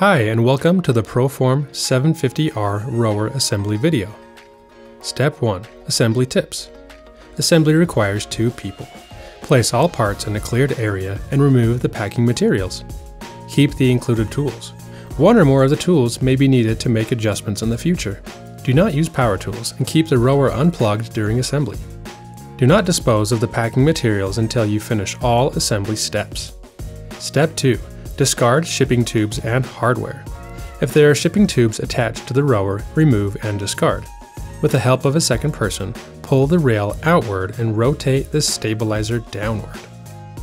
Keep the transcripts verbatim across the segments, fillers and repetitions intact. Hi, and welcome to the ProForm seven fifty R Rower assembly video. Step one. Assembly tips. Assembly requires two people. Place all parts in a cleared area and remove the packing materials. Keep the included tools. One or more of the tools may be needed to make adjustments in the future. Do not use power tools and keep the rower unplugged during assembly. Do not dispose of the packing materials until you finish all assembly steps. Step two. Discard shipping tubes and hardware. If there are shipping tubes attached to the rower, remove and discard. With the help of a second person, pull the rail outward and rotate the stabilizer downward.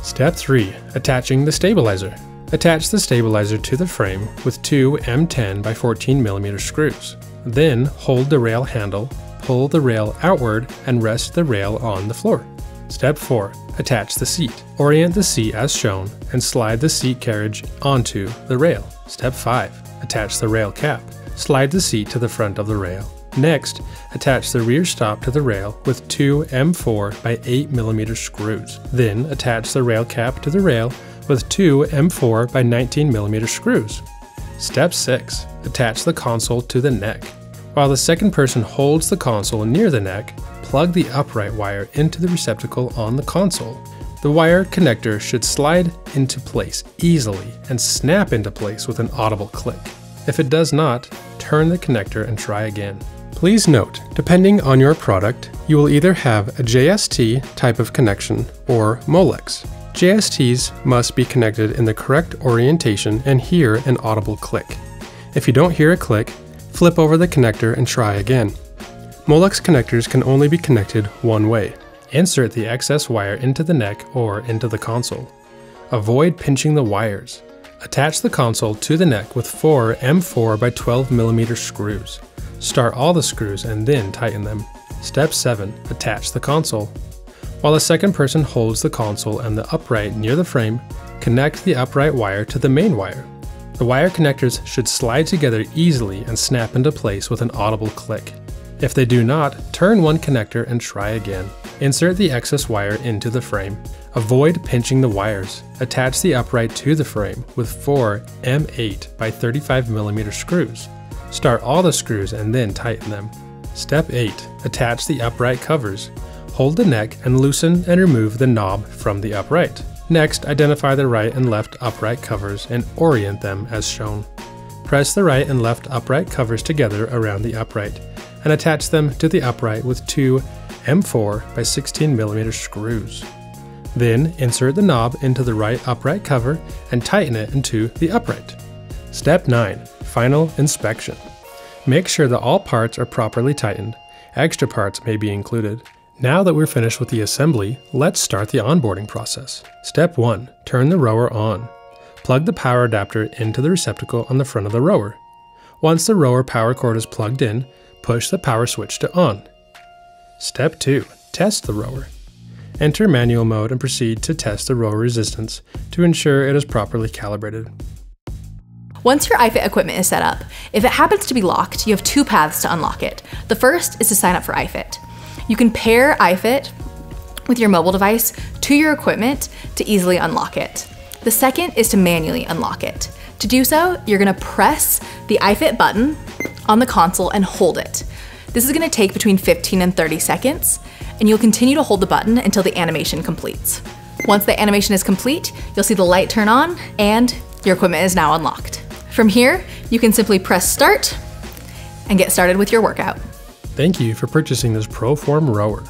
Step three. Attaching the stabilizer. Attach the stabilizer to the frame with two M ten by fourteen millimeter screws. Then hold the rail handle, pull the rail outward, and rest the rail on the floor. Step four. Attach the seat. Orient the seat as shown and slide the seat carriage onto the rail. Step five. Attach the rail cap. Slide the seat to the front of the rail. Next, attach the rear stop to the rail with two M four by eight millimeter screws. Then attach the rail cap to the rail with two M four by nineteen millimeter screws. Step six. Attach the console to the neck. While the second person holds the console near the neck, plug the upright wire into the receptacle on the console. The wire connector should slide into place easily and snap into place with an audible click. If it does not, turn the connector and try again. Please note, depending on your product, you will either have a J S T type of connection or Molex. J S Ts must be connected in the correct orientation and hear an audible click. If you don't hear a click, flip over the connector and try again. Molex connectors can only be connected one way. Insert the excess wire into the neck or into the console. Avoid pinching the wires. Attach the console to the neck with four M four by twelve millimeter screws. Start all the screws and then tighten them. Step seven. Attach the console. While the second person holds the console and the upright near the frame, connect the upright wire to the main wire. The wire connectors should slide together easily and snap into place with an audible click. If they do not, turn one connector and try again. Insert the excess wire into the frame. Avoid pinching the wires. Attach the upright to the frame with four M eight by thirty-five millimeter screws. Start all the screws and then tighten them. Step eight. Attach the upright covers. Hold the neck and loosen and remove the knob from the upright. Next, identify the right and left upright covers and orient them as shown. Press the right and left upright covers together around the upright and attach them to the upright with two M four by sixteen millimeter screws. Then insert the knob into the right upright cover and tighten it into the upright. Step nine. Final inspection. Make sure that all parts are properly tightened. Extra parts may be included. Now that we're finished with the assembly, let's start the onboarding process. Step one. Turn the rower on. Plug the power adapter into the receptacle on the front of the rower. Once the rower power cord is plugged in, push the power switch to on. Step two. Test the rower. Enter manual mode and proceed to test the rower resistance to ensure it is properly calibrated. Once your iFit equipment is set up, if it happens to be locked, you have two paths to unlock it. The first is to sign up for iFit. You can pair iFit with your mobile device to your equipment to easily unlock it. The second is to manually unlock it. To do so, you're gonna press the iFit button on the console and hold it. This is gonna take between fifteen and thirty seconds, and you'll continue to hold the button until the animation completes. Once the animation is complete, you'll see the light turn on and your equipment is now unlocked. From here, you can simply press start and get started with your workout. Thank you for purchasing this ProForm Rower.